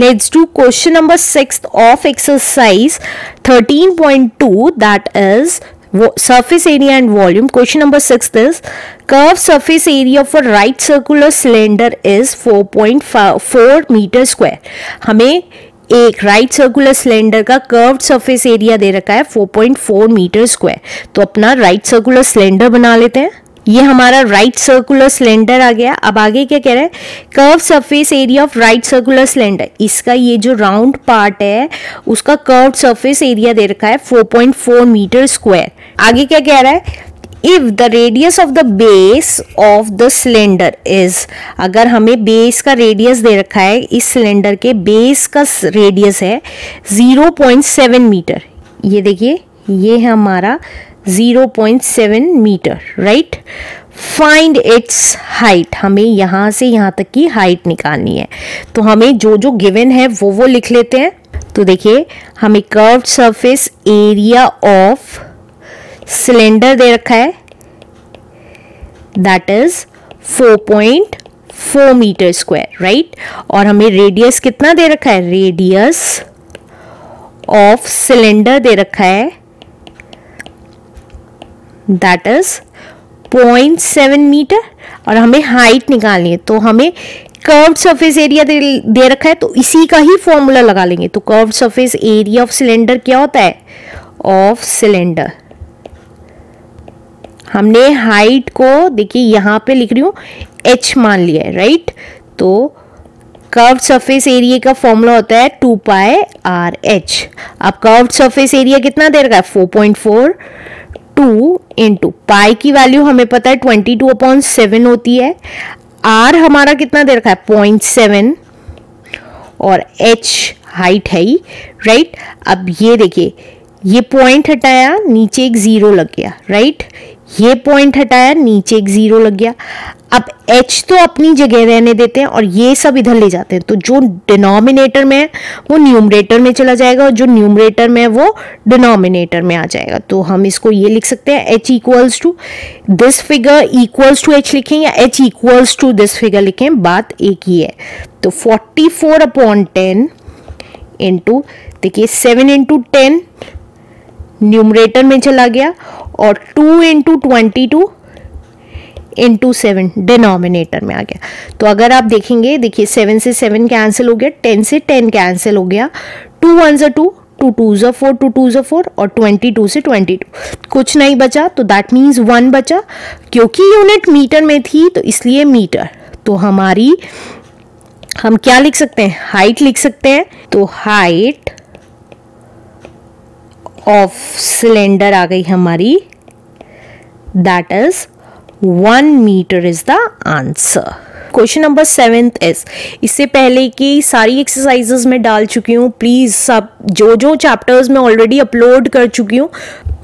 Let's do question number 6 of exercise 13.2, that is surface area and volume. Question number 6 is curved surface area of a right circular cylinder is 4.4 meter square. हमें एक right circular cylinder का curved surface area दे रखा है 4.4 metre square. तो अपना right circular cylinder बना लेते हैं. ये हमारा राइट सर्कुलर सिलेंडर आ गया. अब आगे क्या कह रहे हैं, curve surface area of right circular cylinder. इसका ये जो राउंड पार्ट है उसका कर्व सरफेस एरिया दे रखा है 4.4 मीटर स्क्वायर. आगे क्या कह रहा है, if the radius of the base of the cylinder is, अगर हमें बेस का रेडियस दे रखा है, इस सिलेंडर के बेस का रेडियस है 0.7 मीटर. ये देखिए, ये है हमारा 0.7 metre, right. Find its height, हमें यहाँ से यहाँ तक की हाइट निकालनी है. तो हमें जो जो गिवन है वो लिख लेते हैं. तो देखिए, हमें curved surface area of cylinder दे रखा है, that is 4.4 metre square, right. और हमें रेडियस कितना दे रखा है, रेडियस ऑफ सिलेंडर दे रखा है, दैट इज 0.7 मीटर. और हमें हाइट निकालनी है, तो हमें कर्व सरफेस एरिया दे रखा है, तो इसी का ही फॉर्मूला लगा लेंगे. तो curve surface area of cylinder क्या होता है, ऑफ सिलेंडर. हमने हाइट को देखिए यहाँ पे लिख रही हूँ, h मान लिया है, राइट. तो कर्व्ड सरफेस एरिया का फॉर्मूला होता है 2πRh. अब कर्व्ड सरफेस एरिया कितना दे रखा है, 4.42 इंटू पाई की वैल्यू हमें पता है 22/7 होती है. r हमारा कितना दे रखा है, 0.7 और h हाइट है ही, राइट. अब ये देखिए, ये पॉइंट हटाया, नीचे एक जीरो लग गया, राइट. ये पॉइंट हटाया, नीचे एक जीरो लग गया. अब h तो अपनी जगह रहने देते हैं और ये सब इधर ले जाते हैं. तो जो डिनोमिनेटर में है वो न्यूमरेटर में चला जाएगा और जो न्यूमरेटर में है वो डिनोमिनेटर में आ जाएगा. तो हम इसको ये लिख सकते हैं, h equals to this figure equals to h लिखें या h equals to this figure लिखें, बात एक ही है. तो 44/10 इंटू देखिए 7 into 10 न्यूमरेटर में चला गया और 2 into 22 इंटू 7 डिनोमिनेटर में आ गया. तो अगर आप देखेंगे, देखिए 7 से 7 कैंसिल हो गया, 10 से 10 कैंसिल हो गया, 2 1s are 2, 2 2s are 4, 2 2s are 4 और 22 से 22 कुछ नहीं बचा. तो दैट मीन्स 1 बचा. क्योंकि यूनिट मीटर में थी तो इसलिए मीटर. तो हमारी हम क्या लिख सकते हैं, हाइट लिख सकते हैं. तो हाइट ऑफ सिलेंडर आ गई हमारी, that is 1 metre is the answer. Question number 7 is, इससे पहले की सारी एक्सरसाइजेस में डाल चुकी हूँ. प्लीज सब जो चैप्टर्स में ऑलरेडी अपलोड कर चुकी हूँ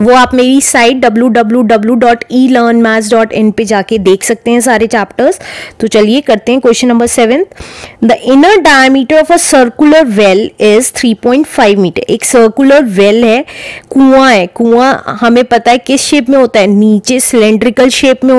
वो आप मेरी साइट www.elearnmaths.in पे जाके देख सकते हैं सारे चैप्टर्स. तो चलिए करते हैं question number 7. The inner diameter of a circular well is 3.5 metre. एक सर्कुलर वेल है, कुआं है. कुआं हमें पता है किस शेप में होता है, नीचे सिलेंड्रिकल शेप में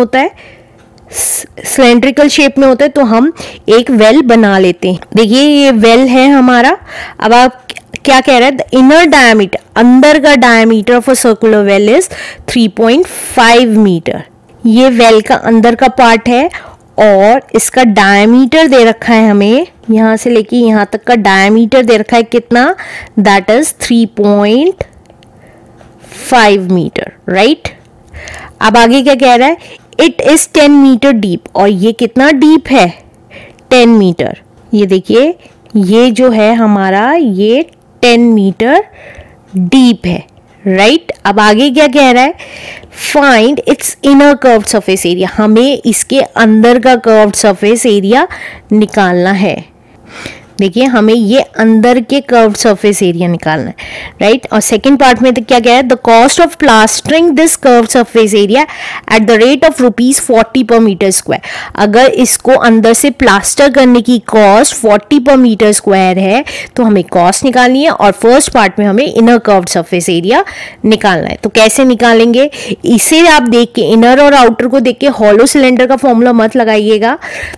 होता है, तो हम एक वेल बना लेते हैं. देखिए ये वेल है हमारा. अब आप क्या कह रहा है, द इनर डायमीटर, अंदर का diameter of a circular well is 3.5 metre. ये वेल का अंदर का पार्ट है और इसका डायमीटर दे रखा है हमें, यहाँ से लेके यहाँ तक का डायमीटर दे रखा है कितना, दैट इज 3.5 मीटर, राइट. अब आगे क्या कह रहा है, इट इज 10 मीटर डीप. और ये कितना डीप है, 10 मीटर. ये देखिए, ये जो है हमारा, ये 10 मीटर डीप है, राइट. अब आगे क्या कह रहा है, find its inner curved surface area. हमें इसके अंदर का कर्व्ड सरफेस एरिया निकालना है. देखिए, हमें ये अंदर के कर्व्ड सरफेस एरिया निकालना है, राइट. और सेकंड पार्ट में तो क्या कह रहा है, the cost of plastering this curved surface area at the rate of ₹40 per metre square. अगर इसको अंदर से प्लास्टर करने की कॉस्ट 40 पर मीटर स्क्वायर है तो हमें कॉस्ट निकालनी है. और फर्स्ट पार्ट में हमें इनर कर्व्ड सरफेस एरिया निकालना है. तो कैसे निकालेंगे, इसे आप देख के, इनर और आउटर को देख के हॉलो सिलेंडर का फॉर्मूला मत लगाइएगा,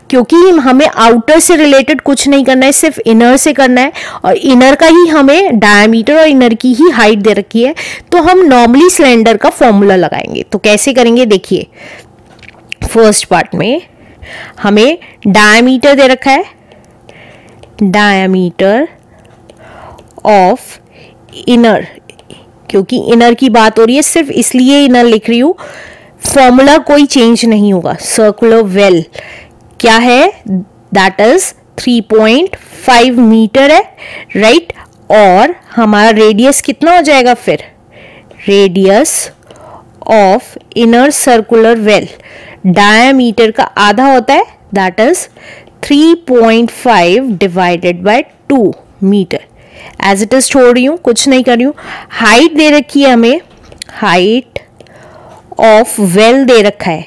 क्योंकि हमें आउटर से रिलेटेड कुछ नहीं करना है. सिर्फ सिर्फ इनर से करना है और इनर का ही हमें डायमीटर और इनर की ही हाइट दे रखी है, तो हम नॉर्मली सिलेंडर का फॉर्मूला लगाएंगे। तो कैसे करेंगे देखिए, फर्स्ट पार्ट में हमें डायमीटर दे रखा है, डायमीटर ऑफ इनर, क्योंकि इनर की बात हो रही है सिर्फ इसलिए इनर लिख रही हूँ, फॉर्मूला कोई चेंज नहीं होगा। सर्कुलर वेल क्या है, दैट इज 3.5 मीटर है, राइट? और हमारा रेडियस कितना हो जाएगा फिर, radius of inner circular well diameter का आधा होता है, that is 3.5 divided by 2 metre. As it is छोड़ रही हूँ, कुछ नहीं कर रही हूँ। हाइट दे रखी है हमें, हाइट ऑफ वेल दे रखा है,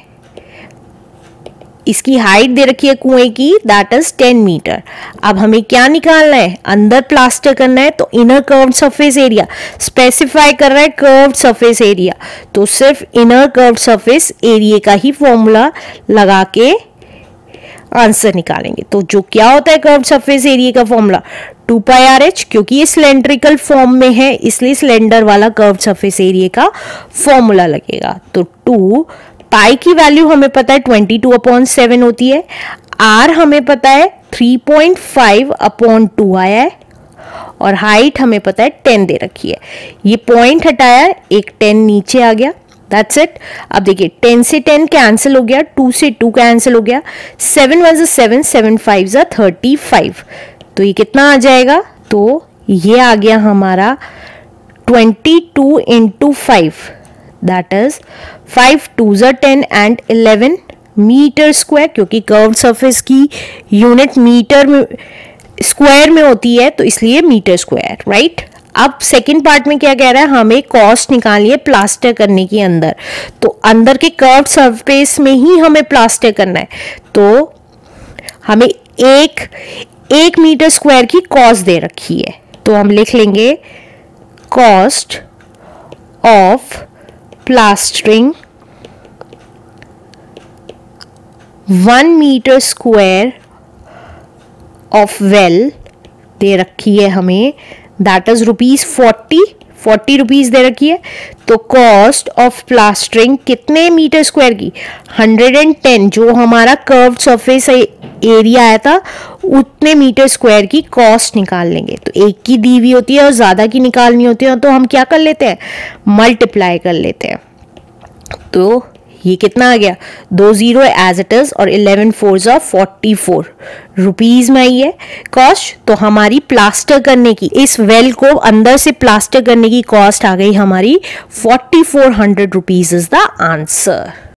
इसकी हाइट दे रखी है कुएं की, दैट इज 10 मीटर। अब हमें क्या निकालना है, अंदर प्लास्टर करना है, तो inner curved surface area specify कर रहा है, कर्व्ड सरफेस एरिया, तो सिर्फ इनर कर्व्ड सरफेस एरिया का ही फॉर्मूला लगा के आंसर निकालेंगे। तो जो क्या होता है कर्व्ड सरफेस एरिया का फॉर्मूला, 2 पाई RH, क्योंकि ये सिलेंड्रिकल फॉर्म में है इसलिए सिलेंडर वाला कर्व्ड सरफेस एरिया का फॉर्मूला लगेगा। तो 2 पाई की वैल्यू हमें पता है 22/7 होती है, आर हमें पता है 3.5/2 आया है और हाइट हमें पता है 10 दे रखी है। ये पॉइंट हटाया, एक 10 नीचे आ गया, दैट्स इट। अब देखिए 10 से 10 कैंसिल हो गया, 2 से 2 कैंसिल हो गया, 7 1 7, 7 5 35, तो ये कितना आ जाएगा, तो ये आ गया हमारा 22 into 5, that is 5 2s 10 and 11 metre square, क्योंकि कर्व्ड सरफेस की यूनिट मीटर में स्क्वायर में होती है तो इसलिए मीटर स्क्वायर, राइट? अब सेकेंड पार्ट में क्या कह रहा है, हमें कॉस्ट निकालनी है प्लास्टर करने की अंदर, तो अंदर के कर्व्ड सरफेस में ही हमें प्लास्टर करना है, तो हमें एक मीटर स्क्वायर की कॉस्ट दे रखी है, तो हम लिख लेंगे cost of plastering 1 metre square of well दे रखी है हमें, दैट इज ₹40 दे रखी है, तो कॉस्ट ऑफ प्लास्टरिंग कितने मीटर स्क्वायर की, 110, जो हमारा कर्व्ड सरफेस एरिया आया था उतने मीटर स्क्वायर की कॉस्ट निकाल लेंगे। तो एक की दी हुई होती है और ज़्यादा की निकालनी होती है, तो हम क्या कर लेते हैं, मल्टीप्लाई कर लेते हैं। तो ये कितना आ गया, 20 एज इट इज और 11 4s 44 रुपीज में ही है कॉस्ट। तो हमारी प्लास्टर करने की, इस वेल को अंदर से प्लास्टर करने की कॉस्ट आ गई हमारी 4400 रुपीज इज द आंसर।